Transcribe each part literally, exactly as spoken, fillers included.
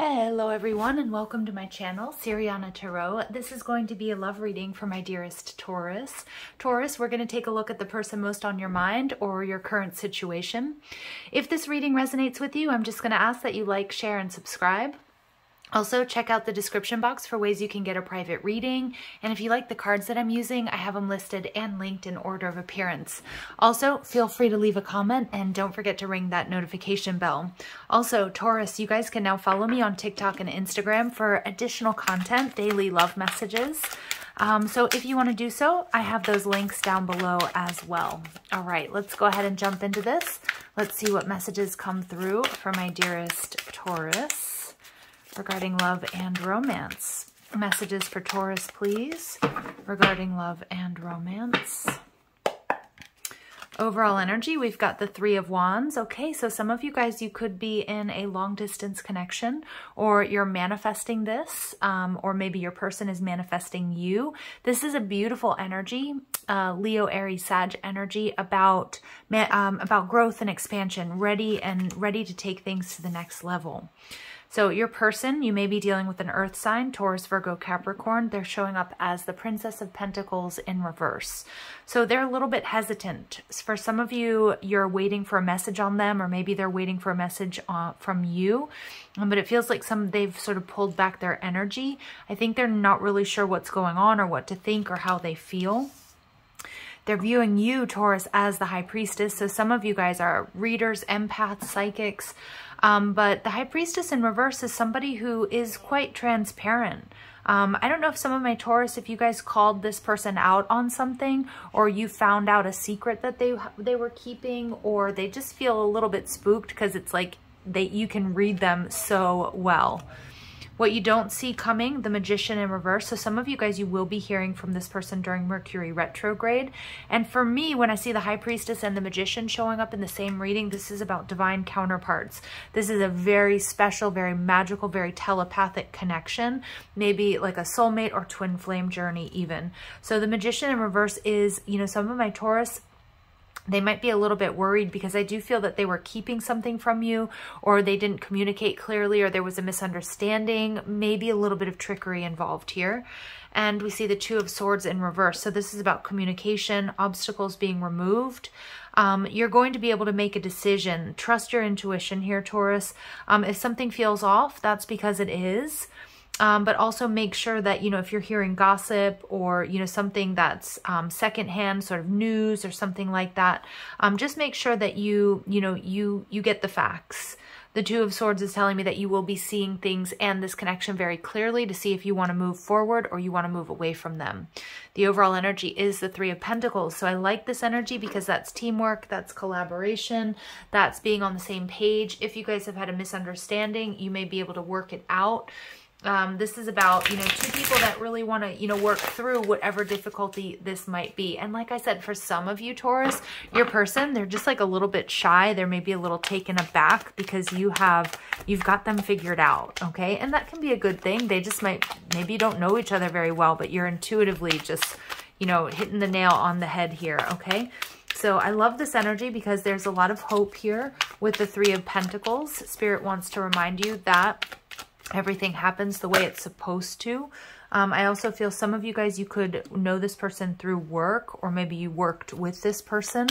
Hello everyone and welcome to my channel, Siriana Tarot. This is going to be a love reading for my dearest Taurus. Taurus, we're going to take a look at the person most on your mind or your current situation. If this reading resonates with you, I'm just going to ask that you like, share, and subscribe. Also, check out the description box for ways you can get a private reading. And if you like the cards that I'm using, I have them listed and linked in order of appearance. Also, feel free to leave a comment and don't forget to ring that notification bell. Also, Taurus, you guys can now follow me on TikTok and Instagram for additional content, daily love messages. Um, so if you want to do so, I have those links down below as well. All right, let's go ahead and jump into this. Let's see what messages come through for my dearest Taurus regarding love and romance. Messages for Taurus, please, regarding love and romance. Overall energy, we've got the Three of Wands. Okay, so some of you guys, you could be in a long-distance connection, or you're manifesting this, um, or maybe your person is manifesting you. This is a beautiful energy, uh, Leo, Aries, Sag energy about um, about growth and expansion, ready and ready to take things to the next level. So your person, you may be dealing with an earth sign, Taurus, Virgo, Capricorn. They're showing up as the Princess of Pentacles in reverse. So they're a little bit hesitant. For some of you, you're waiting for a message on them, or maybe they're waiting for a message uh, from you. Um, but it feels like some they've sort of pulled back their energy. I think they're not really sure what's going on or what to think or how they feel. They're viewing you, Taurus, as the High Priestess. So some of you guys are readers, empaths, psychics. Um, but the High Priestess in reverse is somebody who is quite transparent. Um, I don't know if some of my Taurus, if you guys called this person out on something, or you found out a secret that they they were keeping, or they just feel a little bit spooked because it's like they you can read them so well. What you don't see coming, the Magician in reverse. So some of you guys, you will be hearing from this person during Mercury retrograde. And for me, when I see the High Priestess and the Magician showing up in the same reading, this is about divine counterparts. This is a very special, very magical, very telepathic connection, maybe like a soulmate or twin flame journey even. So the Magician in reverse is, you know, some of my Taurus, they might be a little bit worried because I do feel that they were keeping something from you, or they didn't communicate clearly, or there was a misunderstanding, maybe a little bit of trickery involved here. And we see the Two of Swords in reverse. So this is about communication, obstacles being removed. Um, you're going to be able to make a decision. Trust your intuition here, Taurus. Um, if something feels off, that's because it is. Um, but also make sure that, you know, if you're hearing gossip or, you know, something that's um, secondhand sort of news or something like that, um, just make sure that you, you know, you, you get the facts. The Two of Swords is telling me that you will be seeing things and this connection very clearly to see if you want to move forward or you want to move away from them. The overall energy is the Three of Pentacles. So I like this energy because that's teamwork, that's collaboration, that's being on the same page. If you guys have had a misunderstanding, you may be able to work it out. Um, this is about, you know, two people that really want to, you know, work through whatever difficulty this might be. And like I said, for some of you, Taurus, your person, they're just like a little bit shy. They're maybe a little taken aback because you have, you've got them figured out. Okay. And that can be a good thing. They just might, maybe you don't know each other very well, but you're intuitively just, you know, hitting the nail on the head here. Okay. So I love this energy because there's a lot of hope here with the Three of Pentacles. Spirit wants to remind you that everything happens the way it's supposed to. Um, I also feel some of you guys, you could know this person through work, or maybe you worked with this person.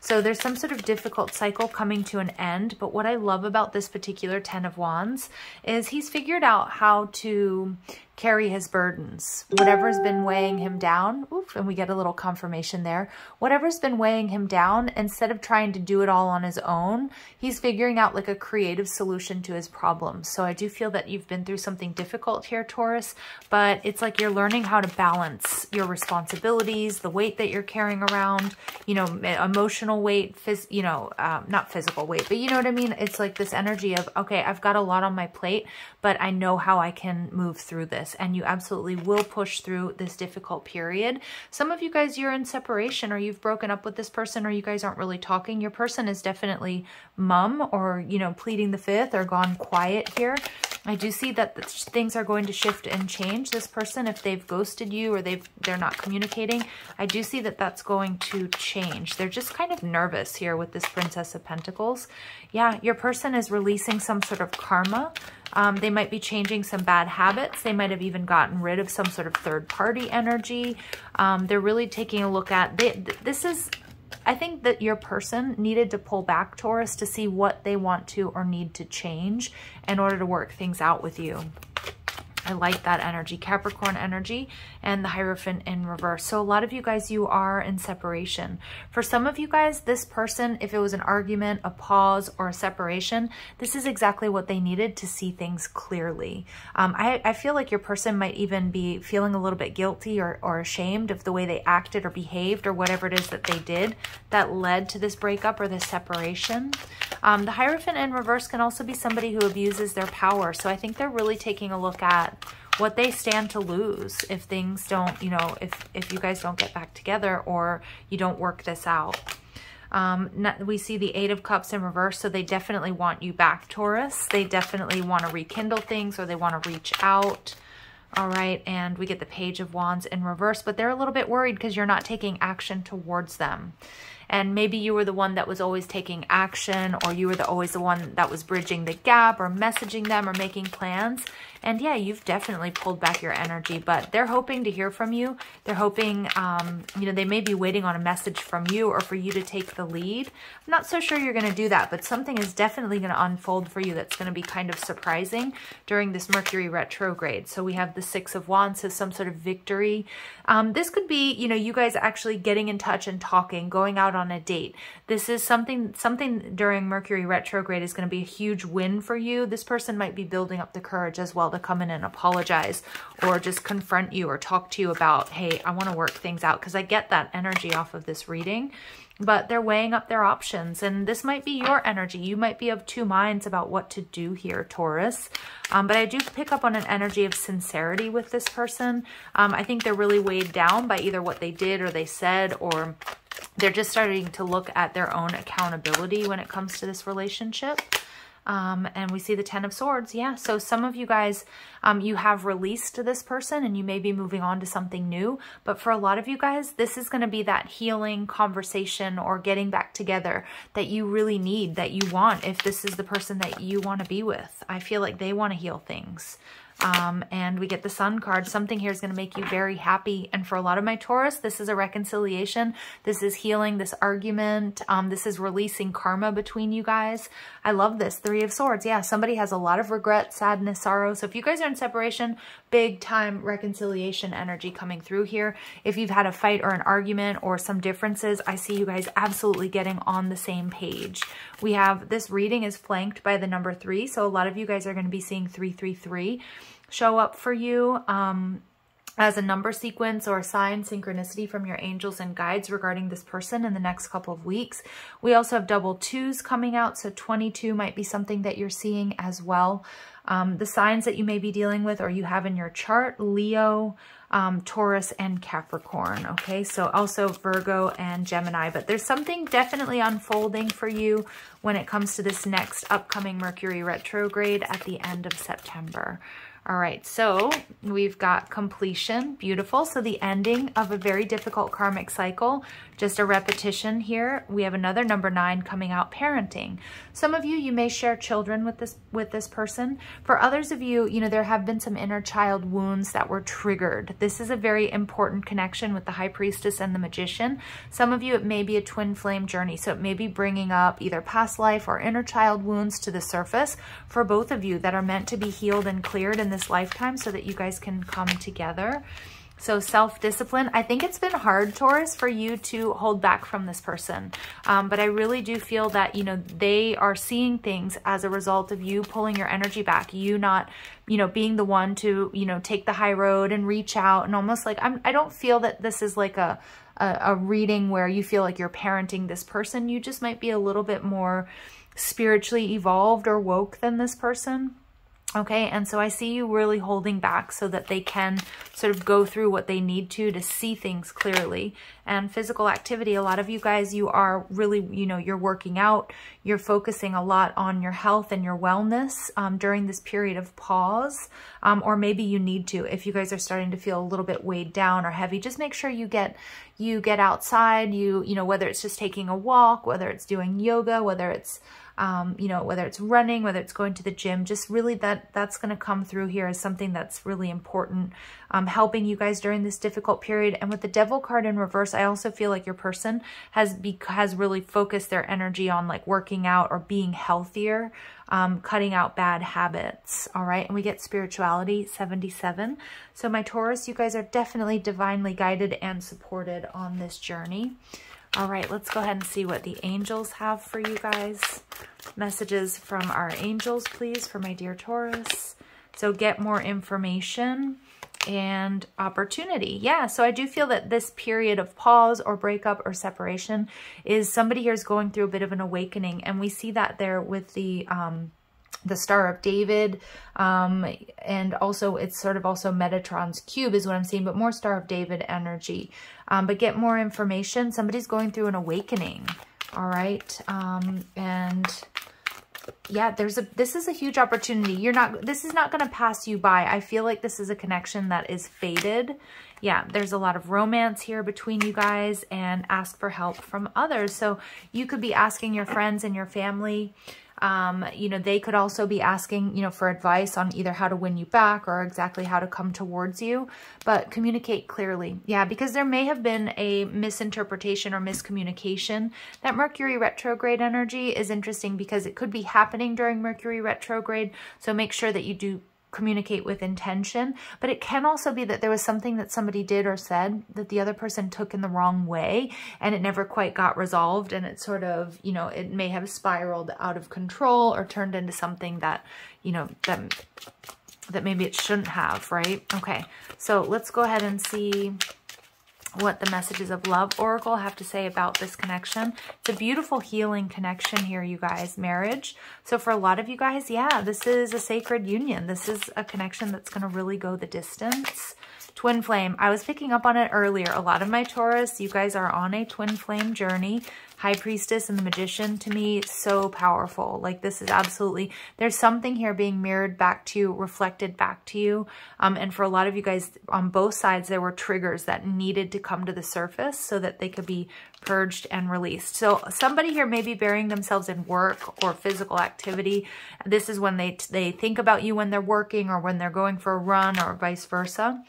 So there's some sort of difficult cycle coming to an end. But what I love about this particular Ten of Wands is he's figured out how to carry his burdens. Whatever's been weighing him down, oof, and we get a little confirmation there. Whatever's been weighing him down, instead of trying to do it all on his own, he's figuring out like a creative solution to his problems. So I do feel that you've been through something difficult here, Taurus, but it's like you're learning how to balance your responsibilities, the weight that you're carrying around, you know, emotional weight, phys you know, um, not physical weight, but you know what I mean? It's like this energy of, okay, I've got a lot on my plate, but I know how I can move through this. And you absolutely will push through this difficult period. Some of you guys, you're in separation, or you've broken up with this person, or you guys aren't really talking. Your person is definitely mum, or, you know, pleading the fifth or gone quiet here. I do see that things are going to shift and change. This person, if they've ghosted you or they've, they're not communicating, I do see that that's going to change. They're just kind of nervous here with this Princess of Pentacles. Yeah, your person is releasing some sort of karma. Um, they might be changing some bad habits. They might have even gotten rid of some sort of third-party energy. Um, they're really taking a look at... They, th this is... I think that your person needed to pull back, Taurus, to see what they want to or need to change in order to work things out with you. I like that energy, Capricorn energy, and the Hierophant in reverse. So a lot of you guys, you are in separation. For some of you guys, this person, if it was an argument, a pause, or a separation, this is exactly what they needed to see things clearly. Um, I, I feel like your person might even be feeling a little bit guilty or, or ashamed of the way they acted or behaved or whatever it is that they did that led to this breakup or this separation. Um, the Hierophant in reverse can also be somebody who abuses their power. So I think they're really taking a look at what they stand to lose if things don't, you know, if, if you guys don't get back together or you don't work this out. Um, not, we see the Eight of Cups in reverse, so they definitely want you back, Taurus. They definitely want to rekindle things or they want to reach out. All right, and we get the Page of Wands in reverse, but they're a little bit worried because you're not taking action towards them. And maybe you were the one that was always taking action, or you were the, always the one that was bridging the gap or messaging them or making plans. And yeah, you've definitely pulled back your energy, but they're hoping to hear from you. They're hoping, um, you know, they may be waiting on a message from you or for you to take the lead. I'm not so sure you're going to do that, but something is definitely going to unfold for you that's going to be kind of surprising during this Mercury retrograde. So we have the Six of Wands, so some sort of victory. Um, this could be, you know, you guys actually getting in touch and talking, going out on on a date. This is something, something during Mercury retrograde is going to be a huge win for you. This person might be building up the courage as well to come in and apologize or just confront you or talk to you about, hey, I want to work things out, because I get that energy off of this reading. But they're weighing up their options, and this might be your energy. You might be of two minds about what to do here, Taurus. Um, but I do pick up on an energy of sincerity with this person. Um, I think they're really weighed down by either what they did or they said, or they're just starting to look at their own accountability when it comes to this relationship. Um, and we see the Ten of Swords. Yeah, so some of you guys, um, you have released this person and you may be moving on to something new. But for a lot of you guys, this is going to be that healing conversation or getting back together that you really need, that you want, if this is the person that you want to be with. I feel like they want to heal things. Um, and we get the Sun card. Something here is going to make you very happy. And for a lot of my Taurus, this is a reconciliation. This is healing this argument. Um, this is releasing karma between you guys. I love this. Three of Swords. Yeah, somebody has a lot of regret, sadness, sorrow. So if you guys are in separation, big time reconciliation energy coming through here. If you've had a fight or an argument or some differences, I see you guys absolutely getting on the same page. We have this reading is flanked by the number three. So a lot of you guys are going to be seeing three three three. Show up for you um, as a number sequence or a sign synchronicity from your angels and guides regarding this person in the next couple of weeks. We also have double twos coming out, so twenty-two might be something that you're seeing as well. Um, the signs that you may be dealing with or you have in your chart, Leo, um, Taurus, and Capricorn, okay? So also Virgo and Gemini, but there's something definitely unfolding for you when it comes to this next upcoming Mercury retrograde at the end of September. All right, so we've got completion, beautiful. So the ending of a very difficult karmic cycle, just a repetition here. We have another number nine coming out, parenting. Some of you, you may share children with this with this person. For others of you, you know, there have been some inner child wounds that were triggered. This is a very important connection with the High Priestess and the Magician. Some of you, it may be a twin flame journey. So it may be bringing up either past life or inner child wounds to the surface for both of you that are meant to be healed and cleared in this lifetime so that you guys can come together. So self-discipline. I think it's been hard, Taurus, for you to hold back from this person. Um, but I really do feel that, you know, they are seeing things as a result of you pulling your energy back, you not, you know, being the one to, you know, take the high road and reach out and almost like, I'm, I don't feel that this is like a, a, a reading where you feel like you're parenting this person. You just might be a little bit more spiritually evolved or woke than this person. Okay, and so I see you really holding back so that they can sort of go through what they need to to see things clearly. And physical activity, a lot of you guys, you are really, you know, you're working out, you're focusing a lot on your health and your wellness um, during this period of pause, um, or maybe you need to. If you guys are starting to feel a little bit weighed down or heavy, just make sure you get you get outside, you, you know, whether it's just taking a walk, whether it's doing yoga, whether it's Um, you know, whether it's running, whether it's going to the gym, just really that that's going to come through here as something that's really important, um, helping you guys during this difficult period. And with the Devil card in reverse, I also feel like your person has be has really focused their energy on like working out or being healthier, um, cutting out bad habits. All right. And we get spirituality seventy-seven. So my Taurus, you guys are definitely divinely guided and supported on this journey. All right, let's go ahead and see what the angels have for you guys. Messages from our angels, please, for my dear Taurus. So get more information and opportunity. Yeah, so I do feel that this period of pause or breakup or separation is somebody here is going through a bit of an awakening. And we see that there with the um, the Star of David, um, and also it's sort of also Metatron's cube is what I'm seeing, but more Star of David energy. Um, but get more information. Somebody's going through an awakening. All right. Um, and yeah, there's a, this is a huge opportunity. You're not, this is not going to pass you by. I feel like this is a connection that is fated. Yeah, there's a lot of romance here between you guys, and ask for help from others. So you could be asking your friends and your family, Um, you know, they could also be asking, you know, for advice on either how to win you back or exactly how to come towards you, but communicate clearly. Yeah, because there may have been a misinterpretation or miscommunication. That Mercury retrograde energy is interesting because it could be happening during Mercury retrograde. So make sure that you do communicate with intention, but it can also be that there was something that somebody did or said that the other person took in the wrong way, and it never quite got resolved, and it sort of, you know, it may have spiraled out of control or turned into something that, you know, that, that maybe it shouldn't have, right? Okay, so let's go ahead and see what the Messages of Love Oracle have to say about this connection. It's a beautiful healing connection here, you guys. Marriage. So for a lot of you guys, yeah, this is a sacred union. This is a connection that's going to really go the distance. Twin flame. I was picking up on it earlier. A lot of my Taurus, you guys are on a twin flame journey. High Priestess and the Magician, to me, so powerful. Like, this is absolutely, there's something here being mirrored back to you, reflected back to you. Um, and for a lot of you guys on both sides, there were triggers that needed to come to the surface so that they could be purged and released. So somebody here may be burying themselves in work or physical activity. This is when they, they think about you when they're working or when they're going for a run or vice versa.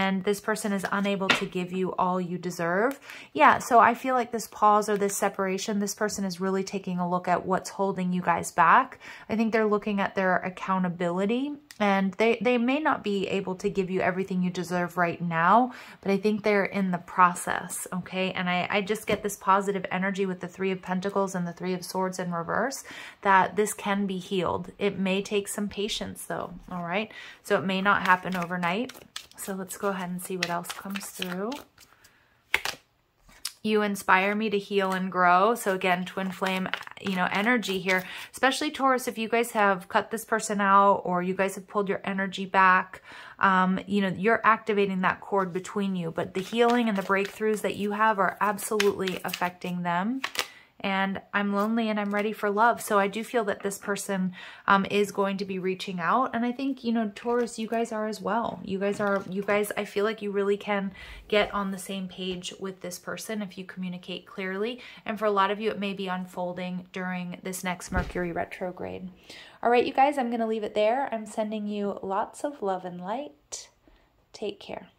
And this person is unable to give you all you deserve. Yeah, so I feel like this pause or this separation, this person is really taking a look at what's holding you guys back. I think they're looking at their accountability, and they, they may not be able to give you everything you deserve right now, but I think they're in the process, okay? And I, I just get this positive energy with the Three of Pentacles and the Three of Swords in reverse, that this can be healed. It may take some patience though, all right? So it may not happen overnight. So let's go ahead and see what else comes through. You inspire me to heal and grow. So again, twin flame, you know, energy here, especially Taurus, if you guys have cut this person out or you guys have pulled your energy back, um, you know, you're activating that cord between you, but the healing and the breakthroughs that you have are absolutely affecting them. And I'm lonely and I'm ready for love. So I do feel that this person um, is going to be reaching out. And I think, you know, Taurus, you guys are as well. You guys are, you guys, I feel like you really can get on the same page with this person if you communicate clearly. And for a lot of you, it may be unfolding during this next Mercury retrograde. All right, you guys, I'm going to leave it there. I'm sending you lots of love and light. Take care.